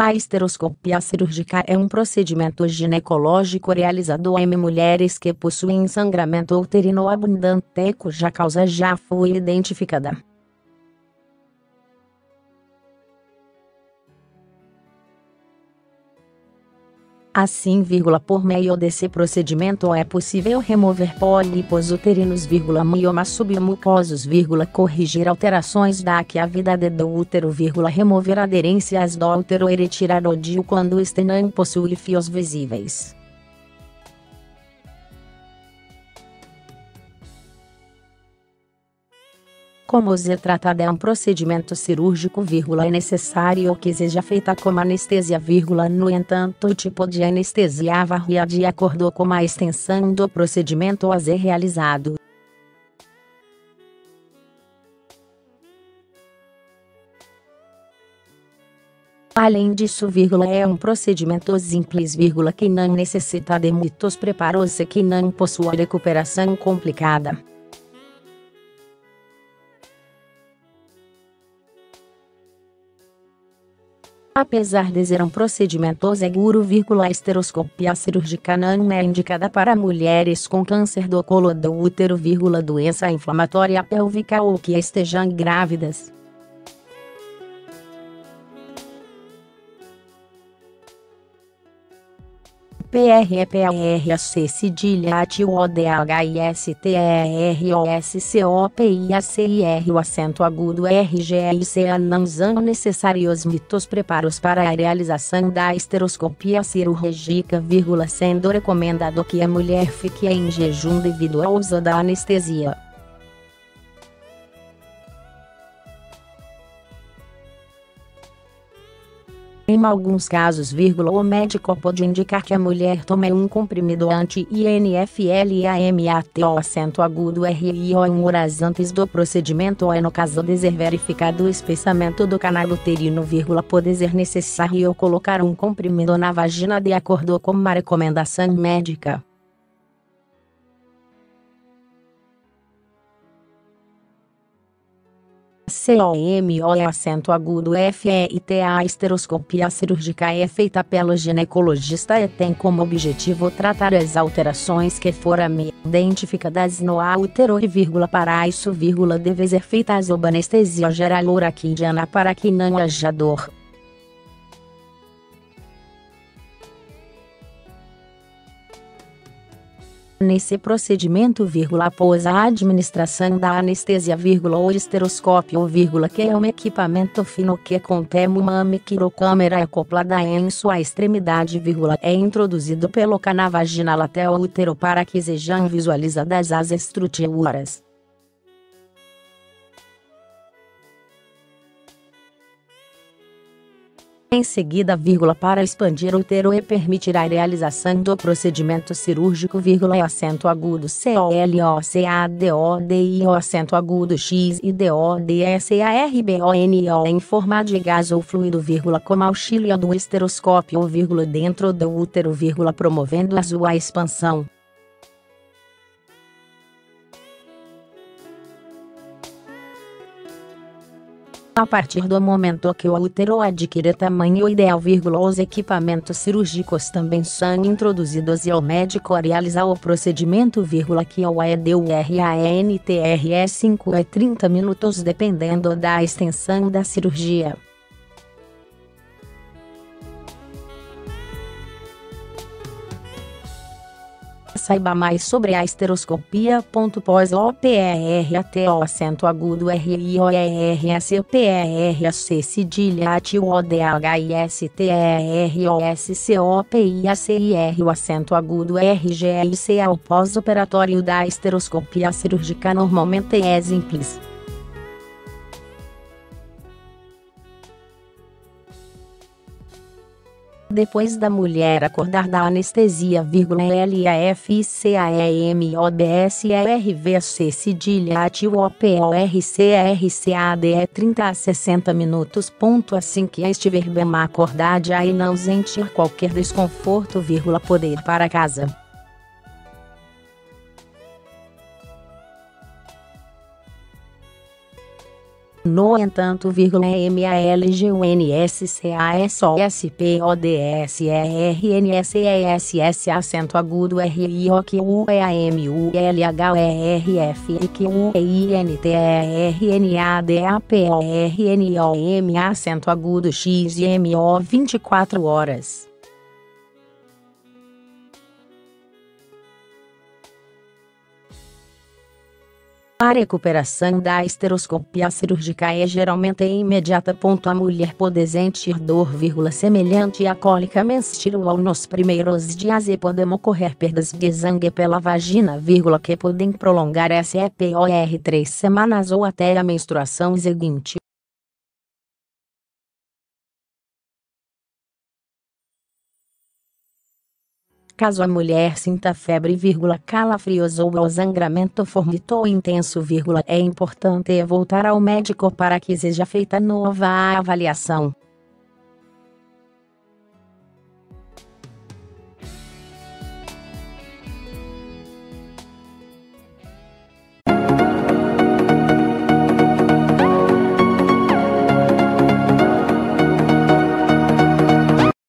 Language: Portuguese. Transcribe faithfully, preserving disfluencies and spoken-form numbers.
A histeroscopia cirúrgica é um procedimento ginecológico realizado em mulheres que possuem sangramento uterino abundante cuja causa já foi identificada. Assim, por meio desse procedimento é possível remover pólipos uterinos, miomas submucosos, corrigir alterações da cavidade do útero, remover aderências do útero e retirar o D I U quando este não possui fios visíveis. Como se trata de um procedimento cirúrgico, é necessário que seja feita com anestesia, no entanto o tipo de anestesia varia de acordo com a extensão do procedimento a ser realizado. Além disso, é um procedimento simples, que não necessita de muitos preparos e que não possui recuperação complicada. Apesar de ser um procedimento seguro, a histeroscopia cirúrgica não é indicada para mulheres com câncer do colo do útero, doença inflamatória pélvica ou que estejam grávidas. PREPARC cedilha ATIODHISTEROSCOPIACIR o acento agudo RGICA não são necessários muitos preparos para a realização da histeroscopia cirúrgica, sendo recomendado que a mulher fique em jejum devido ao uso da anestesia. Em alguns casos, o médico pode indicar que a mulher tome um comprimido anti-inflammato o acento agudo R I O um horas antes do procedimento ou, no caso de ser verificado o espessamento do canal uterino, pode ser necessário colocar um comprimido na vagina de acordo com a recomendação médica. COMO acento agudo FEIT A histeroscopia cirúrgica é feita pelo ginecologista e tem como objetivo tratar as alterações que foram identificadas no útero e para isso deve ser feita sob anestesia geral ou raquidiana para que não haja dor. Nesse procedimento, vírgula, após a administração da anestesia, vírgula, o histeroscópio, vírgula, que é um equipamento fino que contém uma microcâmera acoplada em sua extremidade, vírgula, é introduzido pelo canal vaginal até o útero para que sejam visualizadas as estruturas. Em seguida, vírgula, para expandir o útero e permitir a realização do procedimento cirúrgico, vírgula, e acento agudo COLOCADODIO acento agudo XIDODSARBONO em forma de gás ou fluido, vírgula, como auxílio do histeroscópio, vírgula, dentro do útero, vírgula, promovendo a sua expansão. A partir do momento que o útero adquire tamanho ideal, vírgula, os equipamentos cirúrgicos também são introduzidos e o médico realiza o procedimento, vírgula, que o é D I U é cinco a trinta minutos dependendo da extensão da cirurgia. Saiba mais sobre a histeroscopia. Pós-operatório acento agudo RIOERSPERC cedilha ATIODHISTEROSCOPIACIR o acento agudo RGICA. O pós-operatório da histeroscopia cirúrgica normalmente é simples. Depois da mulher acordar da anestesia, LAFCAMOBSERVC cedilha ATIOPORCARCADE trinta a sessenta minutos. Assim que estiver bem acordada e não sentir qualquer desconforto, poder ir para casa. No entanto, MALGUNSCASPODSERNSES acento agudo RIOQUAMULHRFQUINTERNADAPORNIOM acento agudo X M O vinte e quatro horas. A recuperação da histeroscopia cirúrgica é geralmente imediata. A mulher pode sentir dor, semelhante à cólica menstrual nos primeiros dias e podem ocorrer perdas de sangue pela vagina, que podem prolongar-se por três semanas ou até a menstruação seguinte. Caso a mulher sinta febre, calafrios ou sangramento forte ou intenso, é importante voltar ao médico para que seja feita nova avaliação.